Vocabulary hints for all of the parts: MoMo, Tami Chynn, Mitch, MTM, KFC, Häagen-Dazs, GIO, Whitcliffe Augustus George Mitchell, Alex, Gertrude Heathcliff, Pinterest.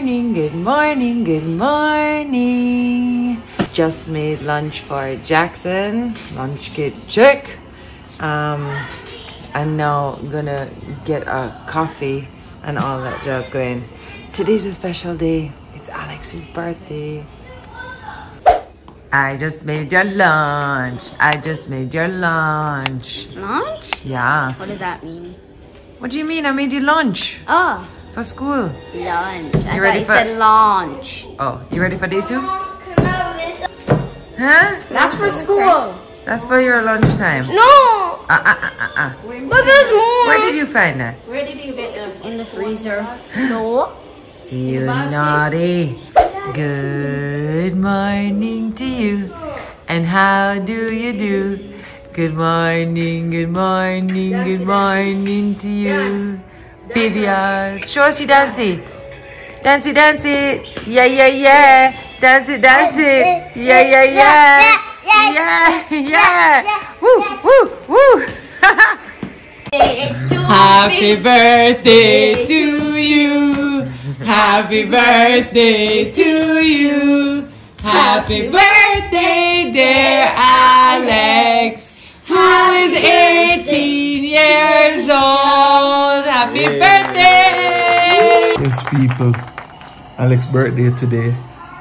morning, good morning, good morning. Just made lunch for Jackson. Lunch kit check. And now I'm gonna get a coffee and all that jazz going. Today's a special day. It's Alex's birthday. I just made your lunch. I just made your lunch. Lunch? Yeah. What does that mean? What do you mean? I made you lunch. Oh. For school. Lunch. I thought you said launch. Oh, you ready for day two? Huh? That's for school. That's for your lunchtime. No. But there's more. Where did you find that? Where did you get them? In the freezer. No. You naughty. Good morning to you, and how do you do? Good morning, good morning, good morning to you. Baby, Shorty, dancey. Dancey, dancey. Yeah, yeah, yeah. Dancey, dancey. Yeah, yeah, yeah. Yeah, yeah. Woo, woo, woo. Happy birthday to you. Happy birthday to you. Happy birthday, dear Alex, who is 18 years old. Happy birthday! Yes, people. Alex's birthday today.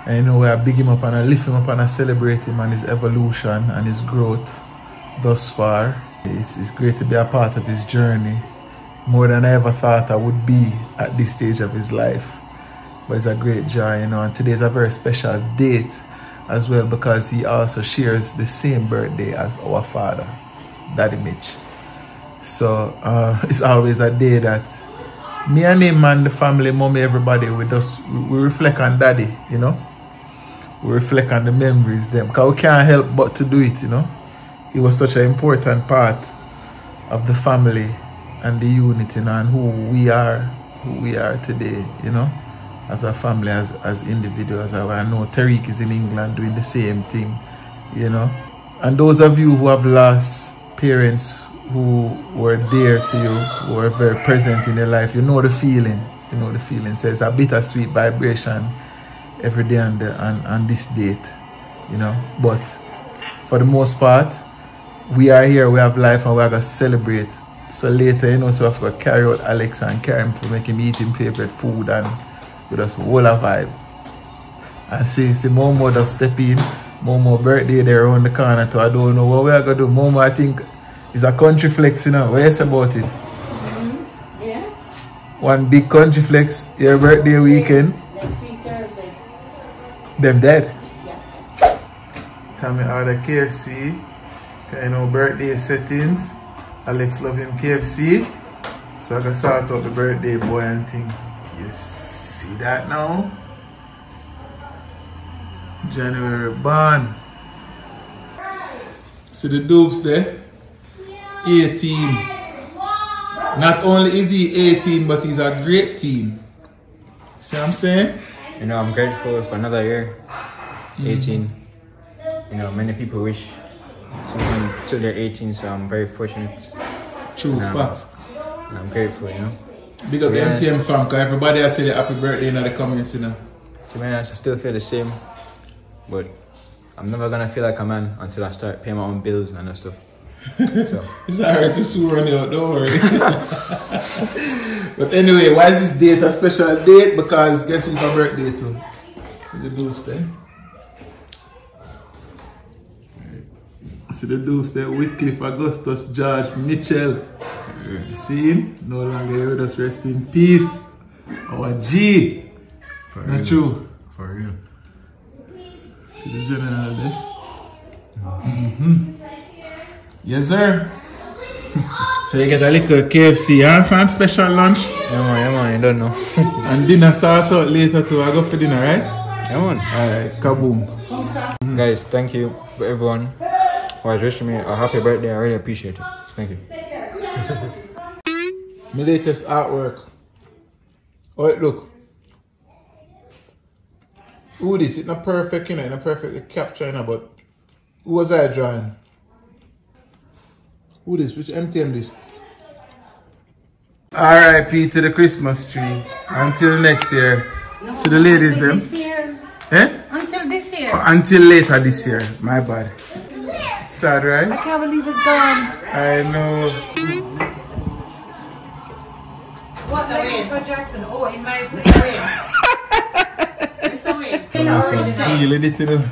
And you know, we are big him up and I lift him up and I celebrate him and his evolution and his growth thus far. It's great to be a part of his journey. More than I ever thought I would be at this stage of his life. But it's a great joy, you know, and today's a very special date as well because he also shares the same birthday as our father, Daddy Mitch. So it's always a day that me and him and the family, mommy, everybody, we reflect on Daddy, you know. We reflect on the memories them, because we can't help but to do it, you know. He was such an important part of the family and the unit, you know, and who we are today, you know, as a family, as individuals. I know Tariq is in England doing the same thing, you know. And those of you who have lost parents who were dear to you, who were very present in your life, you know the feeling, you know the feeling. So it's a bittersweet vibration every day on this date, you know. But for the most part, we are here, we have life, and we are going to celebrate. So later, you know, so I've got to carry out Alex and carry him to make him eat his favorite food and with us whole a vibe. And see MoMo just step in. MoMo birthday there around the corner too. I don't know what we are going to do. MoMo, I think, is a country flex, you know. What you say about it? Mm-hmm. Yeah. One big country flex, your birthday weekend. Next week, Thursday. Them dead? Yeah. Tami ordered KFC. You know, birthday settings. Alex love him KFC, so I can sort out the birthday boy and thing. You see that now? January born. See the dupes there? 18. Not only is he 18, but he's a great teen. See what I'm saying? You know, I'm grateful for another year. 18. You know, many people wish something till they're 18, so I'm very fortunate. True facts. And I'm grateful, you know. Big up the MTM fam, because everybody will tell you happy birthday in the comments, you know. To be honest, I still feel the same, but I'm never gonna feel like a man until I start paying my own bills and that stuff. So. It's alright, you soon run out, don't worry. But anyway, why is this date a special date? Because guess who's my birthday too? See the dupes there? See the dupes there, Whitcliffe, Augustus, George, Mitchell. See him? No longer here with us, rest in peace. Our G. For not real. True. For real. See the general there? Mm-hmm. Yes, sir. So you get a little KFC, huh? For a special lunch? Yeah, man, you don't know. And dinner start out later too. I go for dinner, right? Yeah, man. Alright, kaboom. Guys, thank you for everyone who has wishing me a happy birthday. I really appreciate it. Thank you. My latest artwork. Oh, look. Ooh, this is not perfect, you know, it's not perfectly captured, you know, but who was I drawing? Who this? Which MTM this? R.I.P. to the Christmas tree. Until next year, No, so the ladies them. This year. Eh? Until this year. Oh, until later this year. My bad. Sad, right? I can't believe it's gone. I know. What's the rain for Jackson? Oh, in my place. It's a win. It's a win.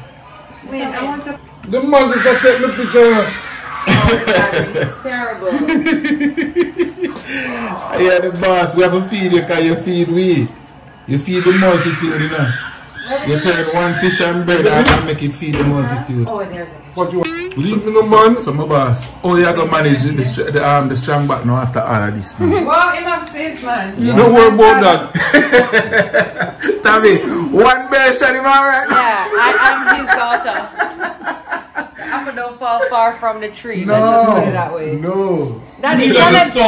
Wait, I want to. The mothers that take the picture. Oh, exactly. It's terrible. Oh. Yeah, the boss, we have a feed you because you feed we. You feed the multitude, you know. You turn one fish and bread and I make it feed the multitude. Oh, there's a what you want? Leave me no man. So my boss, oh, you have to manage the strong back now after all of this. Now. Well, enough space, man. You don't worry about that. Tami, one bear shot him out right now. Yeah, I'm his daughter. Apple don't fall far from the tree. No, let's just put it that way. No. Daddy, Daddy,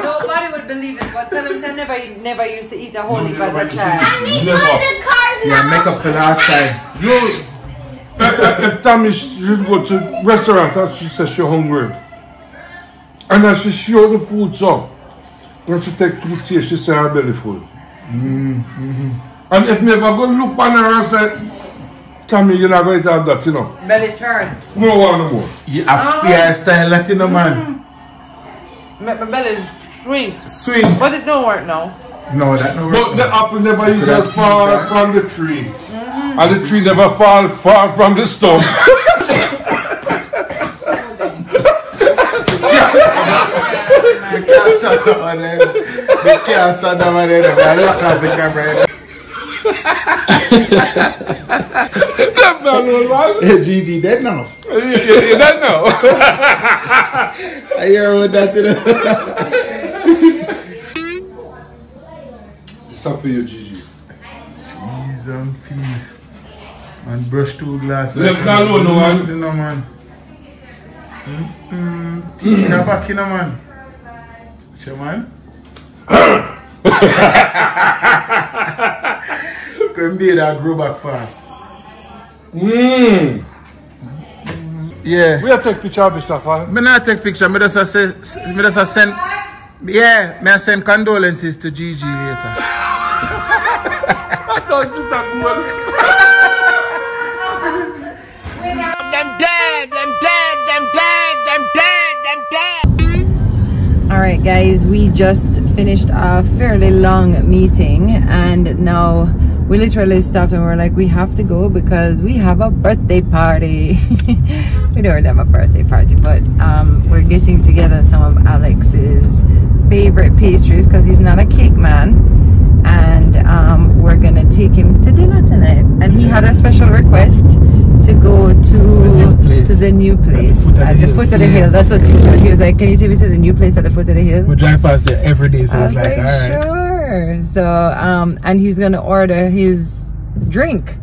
nobody would believe it, but tell him I never used to eat a whole heap as a child. I need to go to the car now. Yeah, make up for last time. You know, if Tami should go to the restaurant and she says she's hungry. And as she show the food so, when she take 2 tears, she says her belly full. And if me ever go look on her and say, Tami, you're not going to have that, you know. Belly turn. No one no more. You have fair style, Latino man. My belly swing. Swing. But it don't work now. No, that don't work. But the apple never usually fall from the tree. And the tree never fall far from the stump. They can't stand up on them. They can't stand up on them. I look at the camera. That man was right. GG, dead now. Yeah, dead now. I hear what that did. It's up for you, GG. Jeez and peace. And brush 2 glasses. Left alone, no man. No man. Teaching her back in a man. What's your man? Be that grow back fast. Yeah. We are take picture of this affair. Me not take picture. Me just say, me just send. Yeah, me send condolences to Gigi later. I thought you that well. Them dead. All right, guys. We just finished a fairly long meeting, and now. We literally stopped and we were like, we have to go because we have a birthday party. We don't have a birthday party, but we're getting together some of Alex's favorite pastries because he's not a cake man. And we're gonna take him to dinner tonight. And he had a special request to go to the new place at the foot of the hill. That's what he said. He was like, can you take me to the new place at the foot of the hill? We drive past there every day, so I was like, all right. Sure. So and he's gonna order his drink.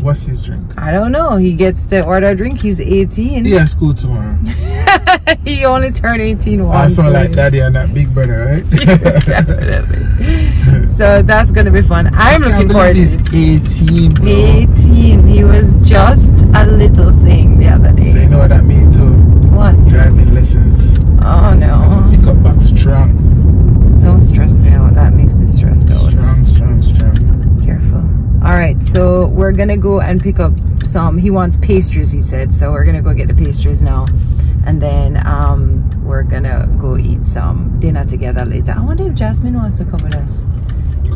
What's his drink? I don't know. He gets to order a drink. He's 18. He has school tomorrow. He only turned 18 once. Also like daddy and that big brother, right? Definitely. So that's gonna be fun. I'm looking forward to it. He's 18, bro. 18. He was just a little thing the other day. So you know what I mean too? What? Driving lessons. Oh no. Pick up back strong. Don't stress me out. That makes me stressed out. Strong. Careful. All right, so we're gonna go and pick up some. He wants pastries, he said. So we're gonna go get the pastries now, and then we're gonna go eat some dinner together later. I wonder if Jasmine wants to come with us.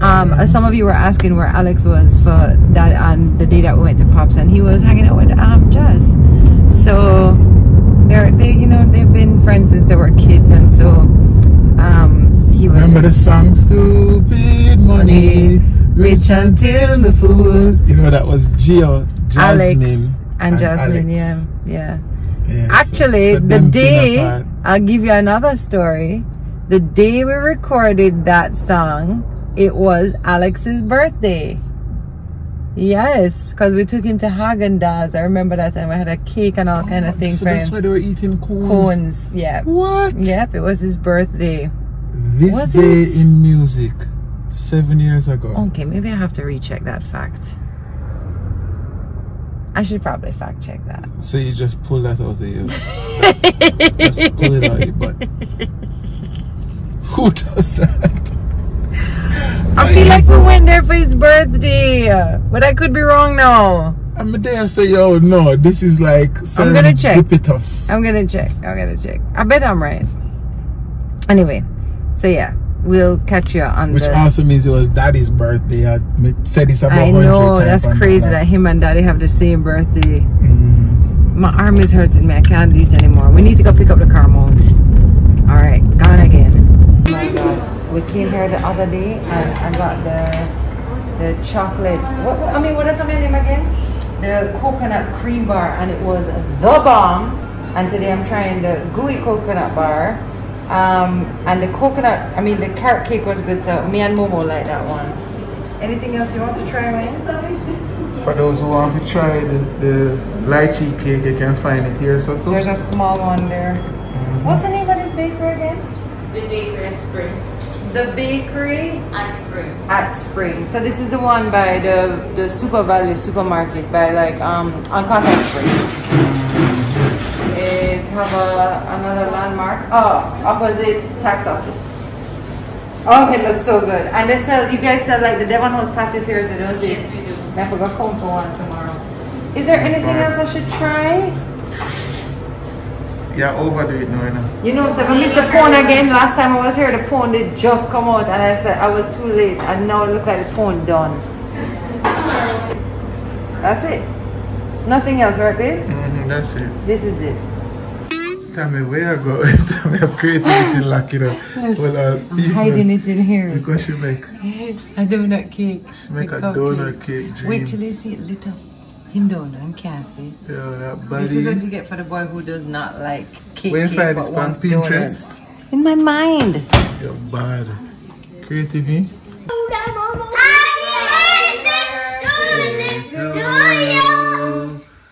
As some of you were asking where Alex was for that on the day that we went to Pops, and he was hanging out with Jazz. So they, you know, they've been friends since they were kids, and so. Remember the song, Stupid Money, Rich Until the Fool. You know, that was GIO, Jasmine. And Jasmine, Alex. Yeah. Actually, so the day, I'll give you another story. The day we recorded that song, it was Alex's birthday. Yes, because we took him to Häagen-Dazs. I remember that time. We had a cake and all kind of things. So that's why they were eating cones. Cones, yeah. What? Yep, it was his birthday. This was day it? In music, 7 years ago. Okay, maybe I have to recheck that fact. I should probably fact check that. So you just pull that out of your butt. Who does that? I feel like we went there for his birthday, but I could be wrong now. I'm there, I say, yo, no, this is like some I'm gonna check. I bet I'm right. Anyway, so yeah, we'll catch you on which also means it was daddy's birthday. I said this about 100 times. I know, that's crazy that him and daddy have the same birthday. My arm is hurting me, I can't do it anymore. We need to go pick up the car mount. Alright, gone again. Oh my god, we came here the other day and I got the chocolate, what is her name again? The coconut cream bar, and it was the bomb. And today I'm trying the gooey coconut bar. And the carrot cake was good, so me and Momo like that one. Anything else you want to try, man? For those who want to try the lychee cake, you can find it here, so too. There's a small one there. What's the name of this bakery again? The Bakery at Spring. The Bakery at Spring. At Spring. So this is the one by the Super Value supermarket by on Cotton Spring. It have another landmark. Oh, opposite tax office. Oh, it looks so good. And they sell, you guys sell like the Devon House patties here too, don't you? Yes, we do. I have to go home for one tomorrow. Is there anything else I should try? Yeah, overdo it now, you know. You know, so I missed the phone again. Last time I was here, the phone did just come out and I said I was too late and now it looked like the phone done. That's it. Nothing else, right babe? That's it. This is it. Tami, where you go? Tami, I'm creating it in Lakira. Well, I'm hiding it in here. Because she make a donut cake. She make a donut cake. Wait till you see it lit up. Hindona and Cassie. Yeah, that buddy. This is what you get for the boy who does not like cake. Where find it on Pinterest? Donuts. In my mind. You're bad. Creative. Happy birthday to you.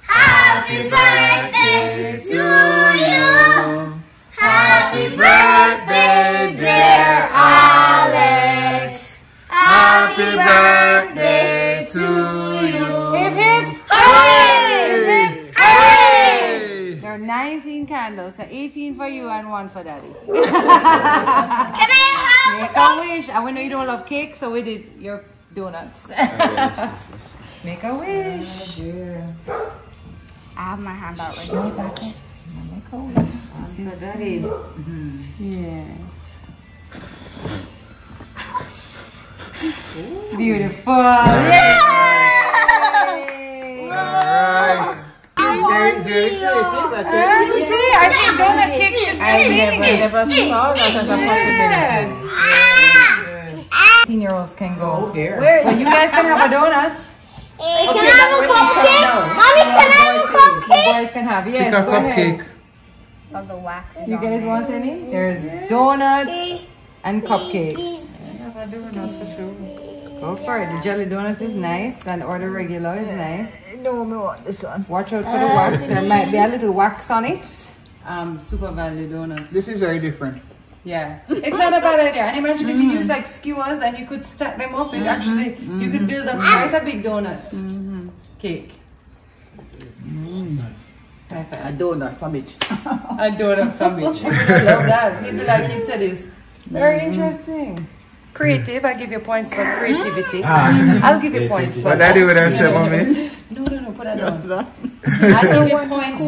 Happy birthday to you. Happy birthday, dear Alex. Happy birthday to you. 19 candles, so 18 for you and 1 for daddy. Can I have make a wish? I know you don't love cake, so we did your donuts. Yes. Make a wish. Oh, I have my hand out right now. Make a wish. It's for daddy. Yeah. Beautiful. Yay! All right. I think donut cake should be a never saw that as a possibility. 18-year-olds can go. Well, you guys can have a donut. Can I have a cupcake? Mommy, can I have a cupcake? You guys can have, yes. Pick a cupcake. Of the wax. You guys want any? There's donuts and cupcakes. I have a donut for sure. Go for it. The jelly donut is nice and order regular is nice. No, we want this one. Watch out for the wax. There might be a little wax on it. Super Value donuts. This is very different. Yeah. It's not a bad idea. And imagine if you use like skewers and you could stack them up. It actually, you could build up quite a big donut cake. Perfect. A donut for Mitch. A donut for Mitch. He would love that. He'd be like, he said this. Very interesting. Creative. I give you points for creativity. I'll give you points for that. But daddy would have said, mommy. No, put that down. It's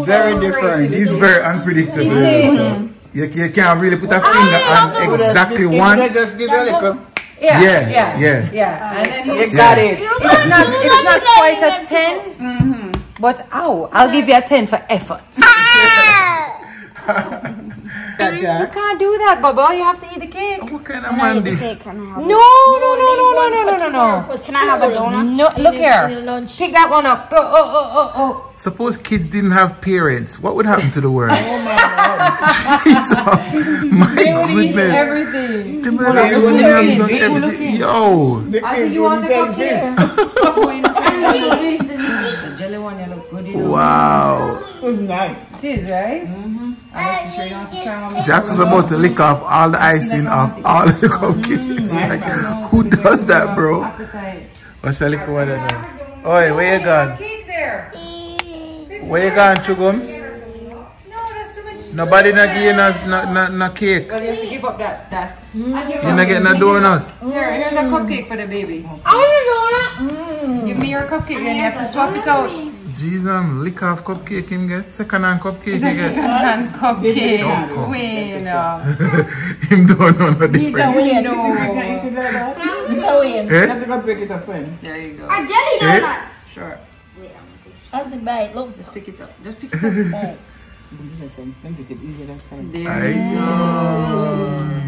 very different. It's very unpredictable. So you can't really put a finger on exactly one. Just give a little. Yeah. And then you got it. It's not quite a 10. But I'll give you a 10 for effort. You can't do that, Baba. You have to eat the cake. What kind of man this? No. Can I have a donut? No, look here. Pick that one up. Oh. Suppose kids didn't have parents. What would happen to the world? Oh my God. Jesus. My goodness. Everything. Yo. I think you want to come here. The jelly one, you look good. Wow. It is, right? Jack is about to lick off all the icing off all the cupcakes. Like, who does that, bro? What's that lick over there? Oi, where you gone? Where you gone, Chugums? No, that's too much Nobody not give you no cake. Well, you have to give up that. Mm. You not get no donuts. Here, here's a cupcake for the baby. I want a donut. Give me your cupcake, then you have to swap it out. Jeez, lick off cupcake him get. Second-hand cupcake you get. Second-hand cupcake. We know. Him don't know no difference. He's a winner. He's a winner. You have to go break it up for him. There you go. A jelly donut. Sure. How's it bite? Look. Just pick it up. Just pick it up. There you go.